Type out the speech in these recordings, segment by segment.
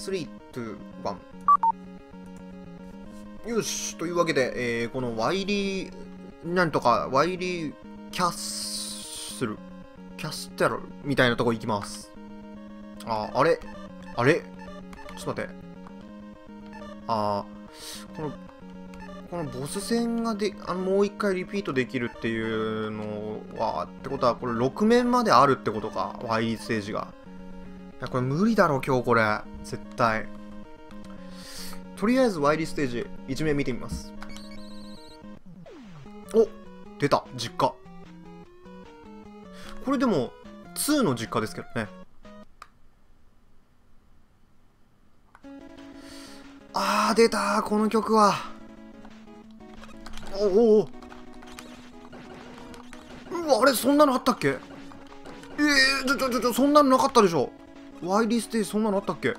3、2、1。よし、というわけで、このワイリー、なんとか、ワイリーキャッスル、キャステルみたいなとこ行きます。あれちょっと待って。このボス戦がもう一回リピートできるっていうのは、ってことは、これ6面まであるってことか、ワイリーステージが。いや、これ無理だろ、今日これ。絶対。とりあえずワイリーステージ、1面見てみます。お、出た、実家。これでも、2の実家ですけどね。あー、出たー、この曲は。おお、うわ、あれ、そんなのあったっけ？ちょ、そんなのなかったでしょ。ワイリーステージ、そんなのあったっけ？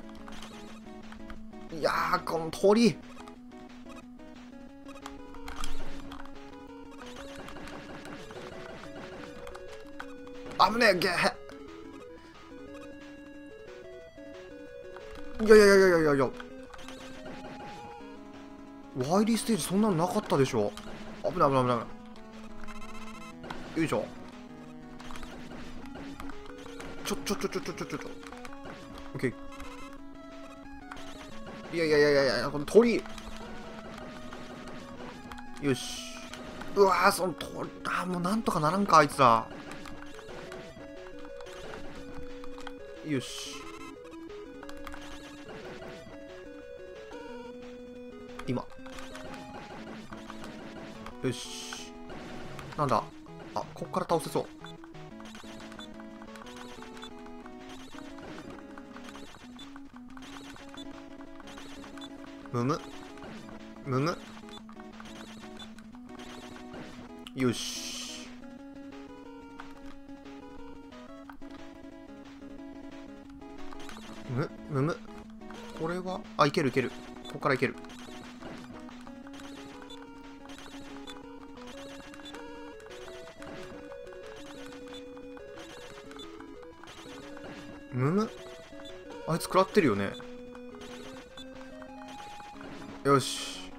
いやー、この鳥。危ねえ、ゲー。いや。ワイリーステージそんなのなかったでしょ。危ない。よいしょ。ちょ。オッケー。いや、この鳥。よし。うわー、その鳥、あ、もうなんとかならんか、あいつら。よし。今。よし。なんだ。あ、ここから倒せそう。むむ。よし。むむ。これは、あ、いける。ここからいける。あいつ食らってるよね。よし。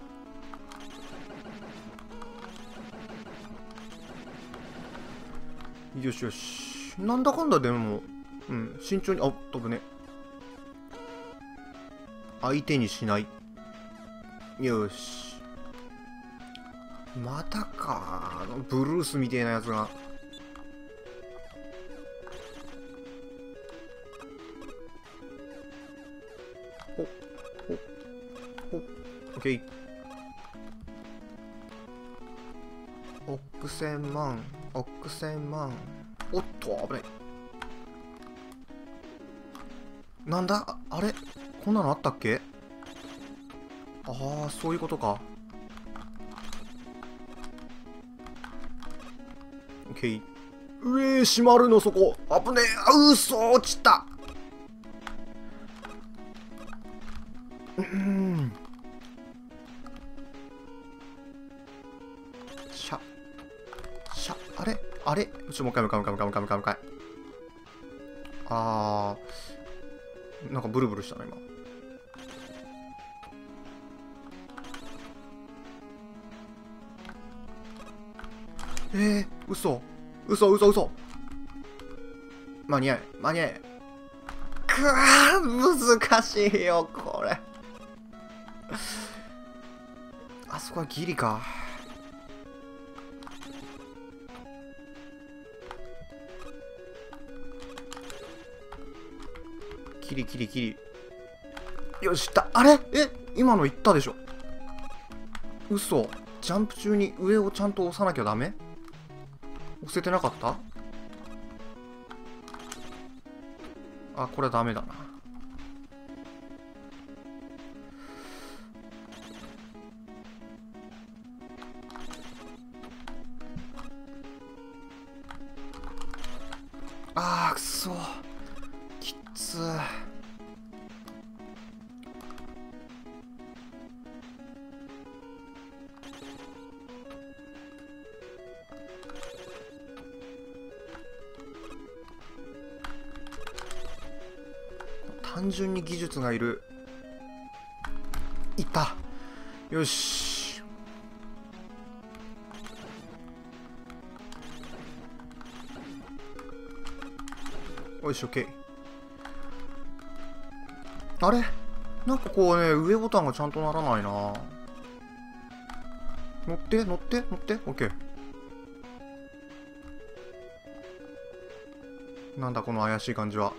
よし。なんだかんだでも、うん、慎重に、あ、飛ぶね。相手にしない。よし。またか。ブルースみたいなやつが。億千万。おっと、危ない。なんだ、あれこんなのあったっけ？ああ、そういうことか。オッケー。閉まるの、そこ。危ねえ。あ、うそ、落ちた。あれもう一回。あー、なんかブルブルしたな、今。嘘。間に合え。くわー、難しいよ、これ。あそこはギリか。キリ。よし、あれ今の言ったでしょ。嘘、ジャンプ中に上をちゃんと押さなきゃダメ？押せてなかった？あ、これはダメだな。あー、くそ。きっつー。単純に技術がいるよし。よし、OK。あれなんかこうね、上ボタンがちゃんとならないな。乗って、乗って、乗って、OK。なんだこの怪しい感じは。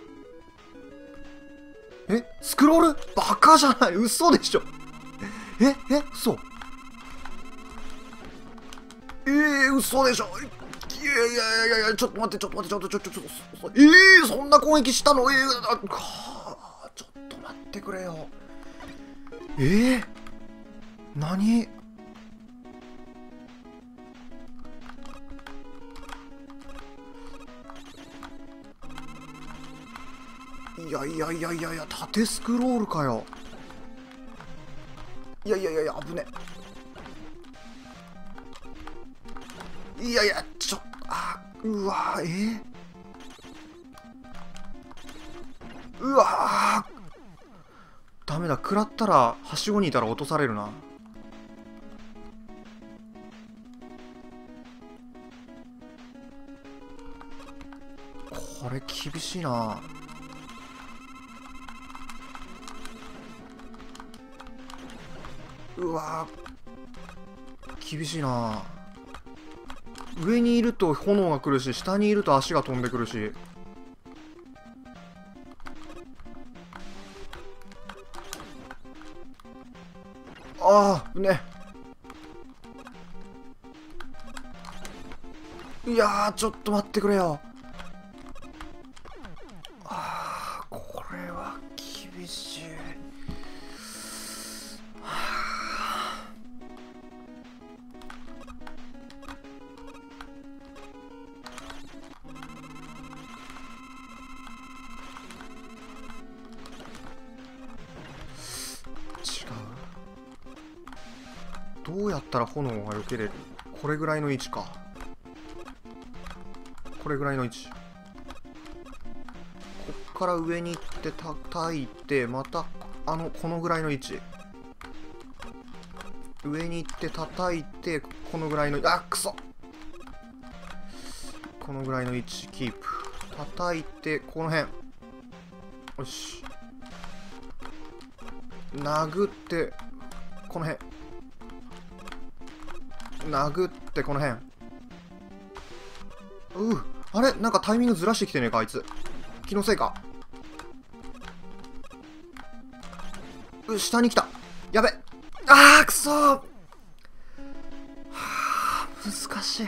え、スクロールバカじゃない、嘘でしょ。え、嘘。嘘でしょ。いや、ちょっと待って、ちょっと。そんな攻撃したの？ちょっと待ってくれよ。何？いや、縦スクロールかよ。いや、危ね。いや、ちょっと、うわー、うわー、ダメだ、食らったら、はしごにいたら落とされるな。これ、厳しいな。うわー、厳しいな。上にいると炎が来るし、下にいると足が飛んでくるし。ああね。いやー、ちょっと待ってくれよ。これは厳しい。どうやったら炎が避けれる？これぐらいの位置か。これぐらいの位置。こっから上に行って叩いて、またこのぐらいの位置。上に行って叩いて、このぐらいの、くそ！このぐらいの位置キープ。叩いて、この辺。よし。殴って、この辺。殴ってこの辺。あれなんかタイミングずらしてきてねえか、あいつ。気のせいか。下に来た。やべ。くそー。難しい。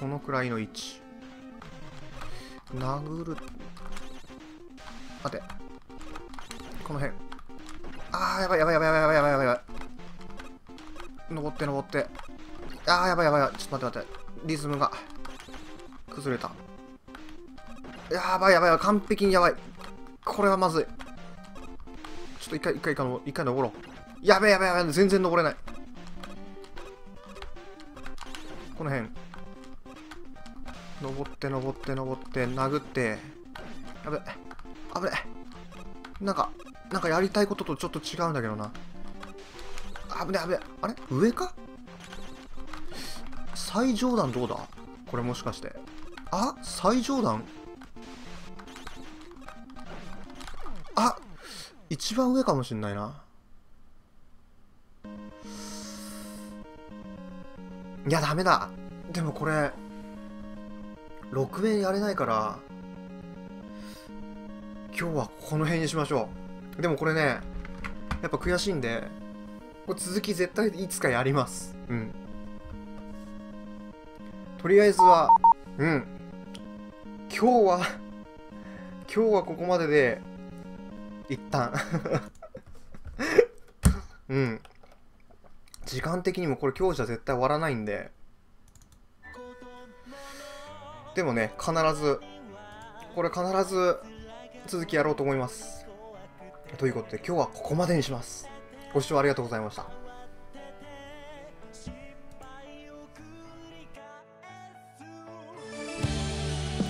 このくらいの位置。殴る。待て。この辺。やばい。登って登って。やばい。ちょっと待って。リズムが崩れた。やばい。完璧にやばい。これはまずい。ちょっと一回登ろう。やべ。全然登れない。この辺。登って殴って。危ね。なんかやりたいこととちょっと違うんだけどな。危ね。あれ上か。最上段どうだこれ、もしかして。最上段。一番上かもしんないな。いや、ダメだ。でもこれ6面やれないから、今日はこの辺にしましょう。でもこれね、やっぱ悔しいんで、これ続き絶対いつかやります。とりあえずは、今日はここまでで、一旦。時間的にもこれ今日じゃ絶対終わらないんで、でもね、必ず続きやろうと思います。ということで、今日はここまでにします。ご視聴ありがとうございました。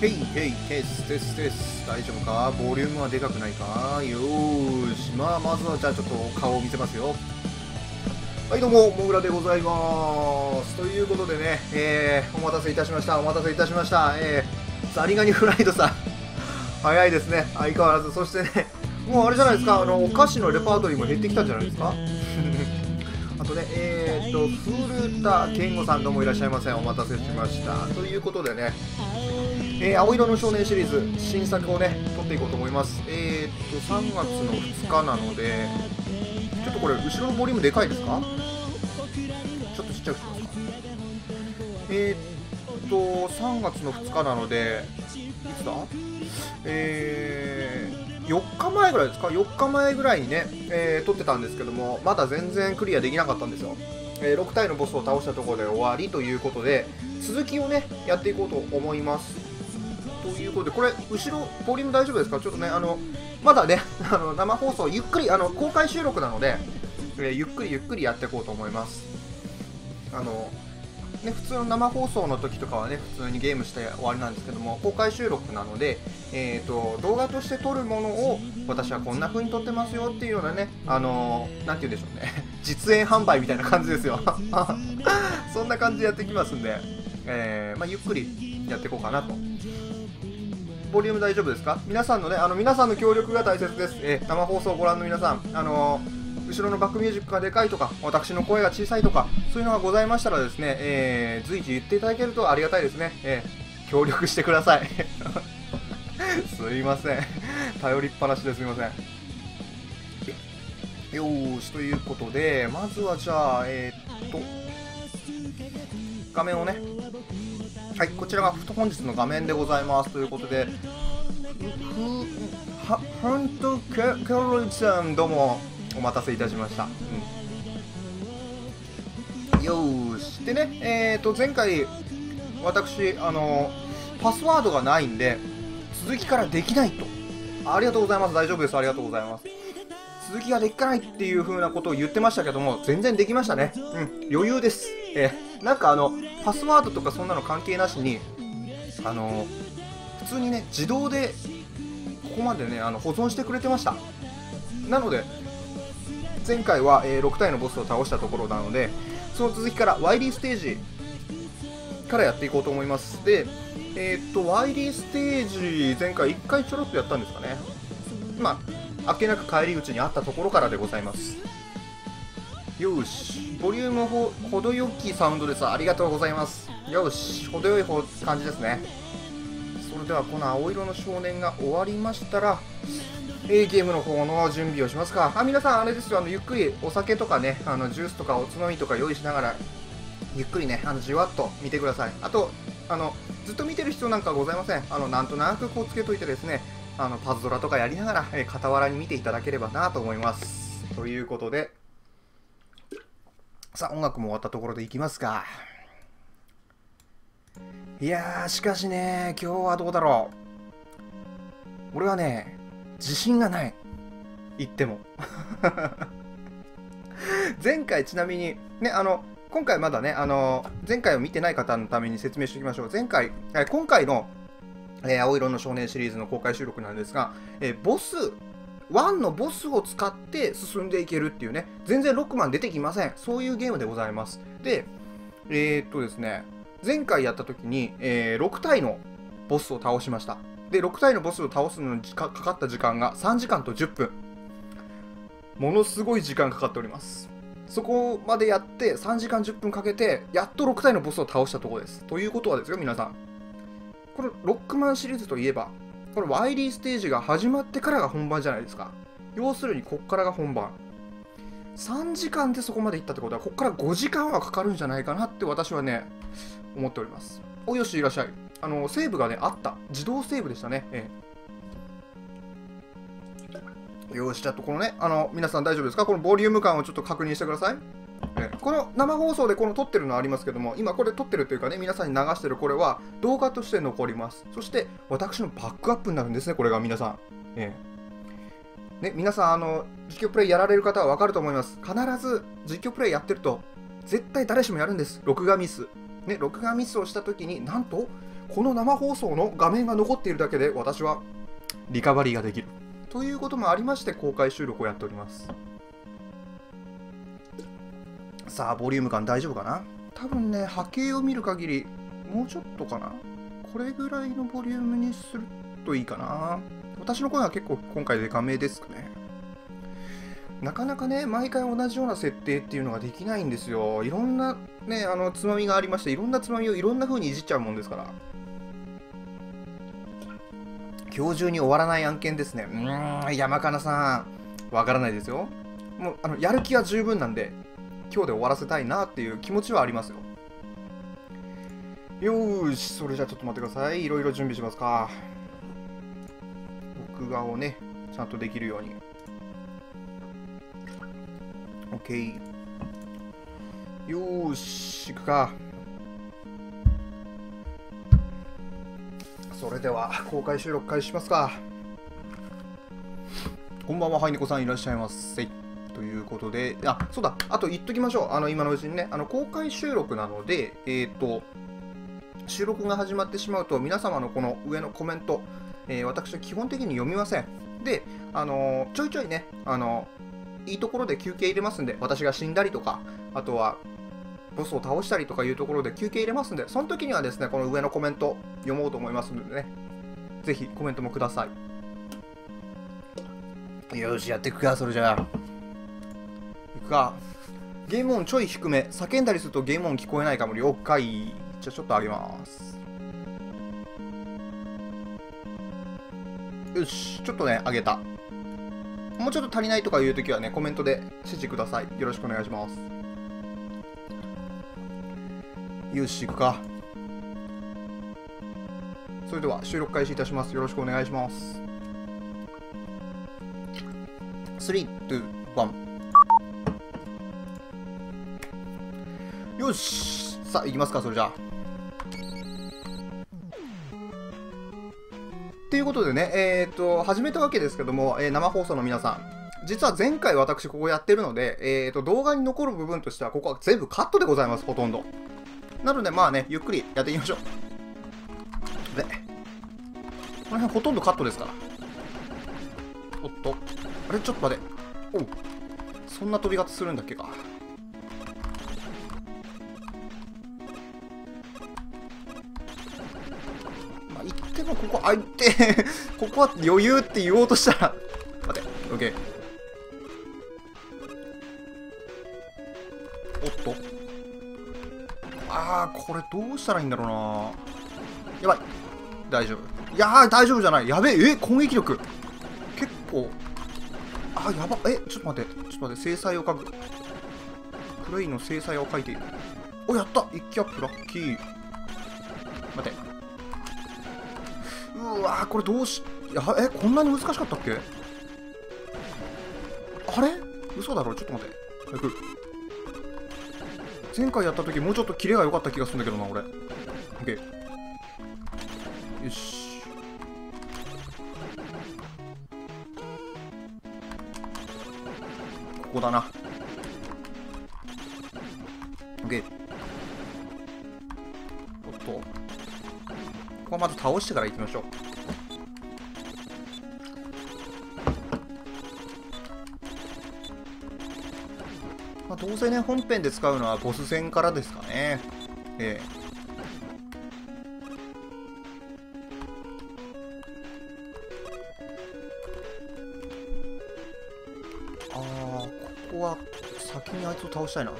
ヘイヘイテステステス、大丈夫か、ボリュームはでかくないか。よーし、まあまずはじゃあちょっと顔を見せますよ。はい、どうももぐらでございます。ということでね、お待たせいたしました、お待たせいたしました。ザリガニフライドさん早いですね、相変わらず。そしてね、もうあれじゃないですか、お菓子のレパートリーも減ってきたんじゃないですかあとね、古田健吾さんどうもいらっしゃいません、お待たせしました。ということでね、青色の少年シリーズ新作をね撮っていこうと思います。3月の2日なので、ちょっとこれ後ろのボリュームでかいですか、ちょっとちっちゃくしますか。3月の2日なので、いつだ、4日前ぐらいですか、4日前ぐらいにね、撮ってたんですけども、まだ全然クリアできなかったんですよ。6体のボスを倒したところで終わりということで、続きをねやっていこうと思います。ということで、これ後ろボリューム大丈夫ですか。ちょっとね、まだね生放送ゆっくり、公開収録なので、ゆっくりゆっくりやっていこうと思います。ね、普通の生放送の時とかはね普通にゲームして終わりなんですけども、公開収録なので、動画として撮るものを私はこんな風に撮ってますよっていうようなね、なんて言うんでしょうね実演販売みたいな感じですよそんな感じでやっていきますんで、まあ、ゆっくりやっていこうかなと。ボリューム大丈夫ですか。皆さんのね、皆さんの協力が大切です。生放送をご覧の皆さん、後ろのバックミュージックがでかいとか、私の声が小さいとか、そういうのがございましたらですね、随時言っていただけるとありがたいですね。協力してくださいすいません頼りっぱなしですみません。よーし、ということで、まずはじゃあ画面をね、はい、こちらが本日の画面でございます。ということで、ハントケルちゃんどうもお待たせいたしました。うん、よーし。でね、前回、私、パスワードがないんで、続きからできないと。ありがとうございます。大丈夫です。ありがとうございます。続きができないっていう風なことを言ってましたけども、全然できましたね。うん、余裕です。なんかパスワードとかそんなの関係なしに、普通にね、自動で、ここまでね、保存してくれてました。なので、前回は6体のボスを倒したところなので、その続きからワイリーステージからやっていこうと思います。で、ワイリーステージ前回1回ちょろっとやったんですかね。まああっけなく帰り口にあったところからでございます。よし、ボリューム程よきサウンドです。ありがとうございます。よし、程よい感じですね。それではこの青色の少年が終わりましたら、ゲームの方の準備をしますか。皆さんあれですよ、ゆっくりお酒とかね、ジュースとかおつまみとか用意しながら、ゆっくりね、じわっと見てください。あと、ずっと見てる必要なんかはございません。なんとなくこうつけといてですね、パズドラとかやりながら、傍らに見ていただければなと思います。ということで、さあ、音楽も終わったところでいきますか。いやー、しかしね、今日はどうだろう。俺はね、自信がない。言っても前回ちなみにね、今回まだね、前回を見てない方のために説明しておきましょう。今回の、青色の少年シリーズの公開収録なんですが、ボス1のボスを使って進んでいけるっていうね、全然ロックマン出てきません。そういうゲームでございます。で、ですね、前回やった時に、6体のボスを倒しました。で、6体のボスを倒すのにかかった時間が3時間と10分。ものすごい時間かかっております。そこまでやって3時間10分かけて、やっと6体のボスを倒したところです。ということはですよ、皆さん。このロックマンシリーズといえば、このワイリーステージが始まってからが本番じゃないですか。要するに、こっからが本番。3時間でそこまでいったってことは、こっから5時間はかかるんじゃないかなって私はね、思っております。およし、いらっしゃい。セーブがね、あった。自動セーブでしたね。よし、ちょっとこのね、皆さん大丈夫ですか。このボリューム感をちょっと確認してください。この生放送でこの撮ってるのありますけども、今これ撮ってるというかね、皆さんに流してるこれは動画として残ります。そして、私のバックアップになるんですね、これが皆さん。ね、皆さん、実況プレイやられる方はわかると思います。必ず実況プレイやってると、絶対誰しもやるんです。録画ミス。ね、録画ミスをしたときに、なんと、この生放送の画面が残っているだけで私はリカバリーができるということもありまして公開収録をやっております。さあボリューム感大丈夫かな。多分ね波形を見る限りもうちょっとかな、これぐらいのボリュームにするといいかな。私の声は結構今回でかめですかね。なかなかね毎回同じような設定っていうのができないんですよ。いろんなねつまみがありまして、いろんなつまみをいろんな風にいじっちゃうもんですから、今日中に終わらない案件ですね。山かなさんわからないですよ。もうやる気は十分なんで今日で終わらせたいなっていう気持ちはありますよ。よーし、それじゃあちょっと待ってください。いろいろ準備しますか。録画をねちゃんとできるように。 OK、 よーし、行くか。それでは公開収録開始しますか。こんばんは、はいねこさんいらっしゃいませということで、あ、そうだ、あと言っときましょう。今のうちにね、公開収録なので、収録が始まってしまうと、皆様のこの上のコメント、私は基本的に読みません。で、ちょいちょいね、いいところで休憩入れますんで、私が死んだりとか、あとは、ボスを倒したりとかいうところで休憩入れますんで、その時にはですね、この上のコメント読もうと思いますのでね、ぜひコメントもください。よし、やっていくか、それじゃあ。がゲーム音ちょい低め、叫んだりするとゲーム音聞こえないかも。了解。じゃあちょっと上げます。よし、ちょっとね上げた。もうちょっと足りないとかいうときはねコメントで指示ください。よろしくお願いします。よし、いくか。それでは収録開始いたします。よろしくお願いします。3、2、1。よし、さあ行きますか。それじゃあっていうことでね、始めたわけですけども、生放送の皆さん、実は前回私ここやってるので、動画に残る部分としてはここは全部カットでございます、ほとんど。なのでまあね、ゆっくりやっていきましょう。でこの辺ほとんどカットですから。おっと、あれ、ちょっと待て、おう、そんな飛び方するんだっけか。でもここあいてここは余裕って言おうとしたら待て、OK。 おっと、ああ、これどうしたらいいんだろうな。やばい、大丈夫、いやー大丈夫じゃない、やべえ、攻撃力結構、あーやば、ちょっと待って、ちょっと待って、制裁を書く、クレイの制裁を書いている。お、やった、1キャップラッキー。待て、うわー、これどうし、こんなに難しかったっけ。あれ、嘘だろ、ちょっと待って、早く。前回やった時もうちょっとキレが良かった気がするんだけどな、俺。OK、 よし、ここだな。 OK、 おっと、ここはまず倒してから行きましょう。まあ、どうせね本編で使うのはボス戦からですかね。ああ、ここは先にあいつを倒したいな。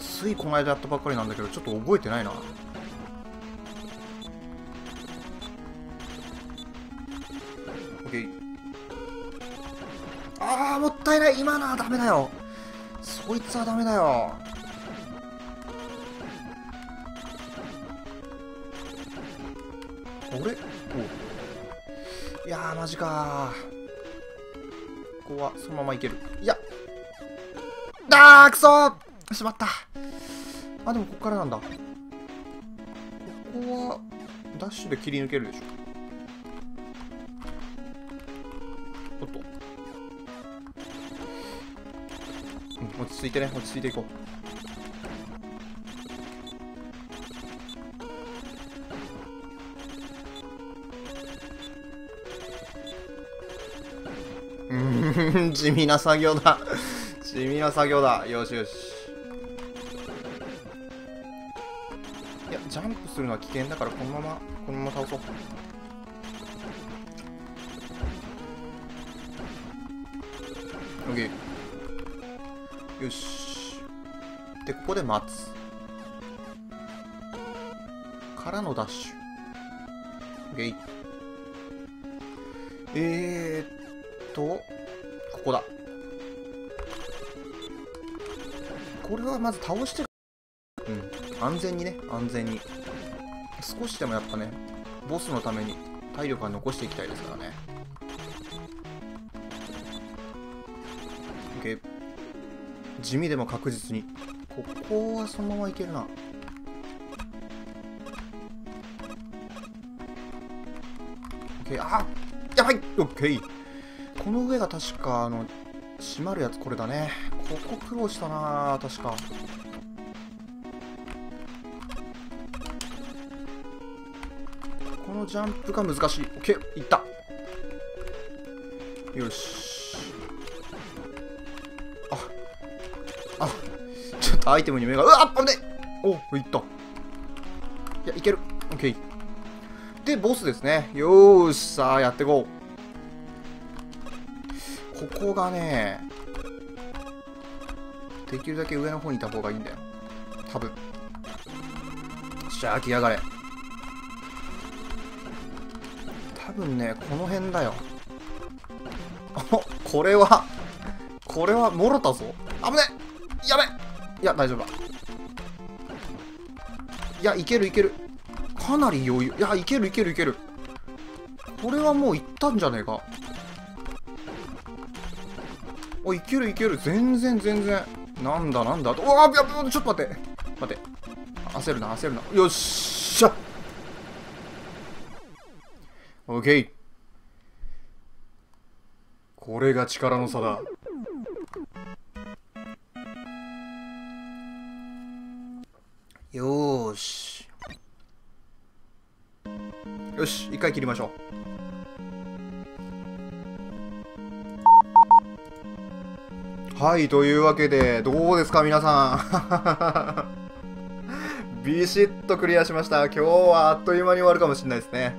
ついこの間やったばっかりなんだけど、ちょっと覚えてないな。OK、 ああ、もったいない、今のはダメだよ、そいつはダメだよ。あれ、お、いやーマジかー。ここはそのままいける。いや、あー、くそー、しまった。あ、でもここからなんだ。ここはダッシュで切り抜けるでしょ。おっと、うん、落ち着いてね、落ち着いていこう。地味な作業だ。地味な作業だ。よしよし。いや、ジャンプするのは危険だから、このまま倒そう。オッケー。よし。で、ここで待つ。からのダッシュ。オッケー。ここだ。これはまず倒して、うん、安全にね、安全に。少しでもやっぱね、ボスのために体力は残していきたいですからね。OK。地味でも確実に。ここはそのままいけるな。OK。あっ、やばい！ OK。この上が確か、閉まるやつ、これだね。ここ苦労したな、確か。このジャンプが難しい。オッケー、いった。よし。あ、ちょっとアイテムに目が、うわっ、危ねえ。お、いった。いや、いける。オッケー。で、ボスですね。よーし、さあ、やっていこう。ここがね、できるだけ上の方にいた方がいいんだよ。多分。しゃあ、来やがれ。多分ね、この辺だよ。お、これは、もろたぞ。危ねえ！やべえ！いや、大丈夫だ。いや、いける。かなり余裕。いや、いける。これはもういったんじゃねえか。お、いける。全然。なんだ。おわ、ちょっと待って。焦るな。よっしゃ！オッケー。これが力の差だ。よし、一回切りましょう。はい、というわけで、どうですか、皆さん。ビシッとクリアしました。今日はあっという間に終わるかもしれないですね。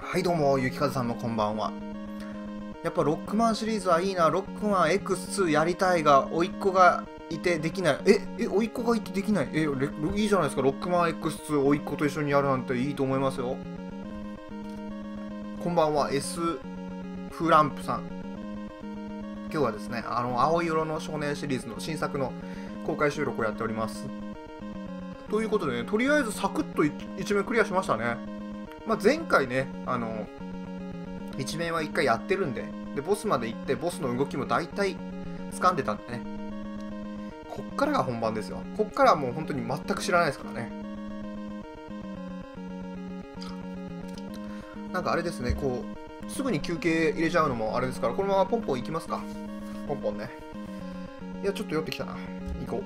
はい、どうも、ゆきかずさんもこんばんは。やっぱロックマンシリーズはいいな。ロックマン X2 やりたいが、甥っ子がいてできない。甥っ子がいてできない。いいじゃないですか。ロックマン X2 甥っ子と一緒にやるなんていいと思いますよ。こんばんは、Sフランプさん。今日はですね、青色の少年シリーズの新作の公開収録をやっております。ということでね、とりあえずサクッと一面クリアしましたね。まあ、前回ね、一面は一回やってるんで、ボスまで行って、ボスの動きも大体掴んでたんでね。こっからが本番ですよ。こっからはもう本当に全く知らないですからね。なんかあれですね、こう、すぐに休憩入れちゃうのもあれですから、このままポンポン行きますか。ポンポンね。いや、ちょっと酔ってきたな。行こ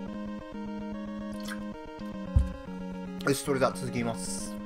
う。よし、それでは続きます。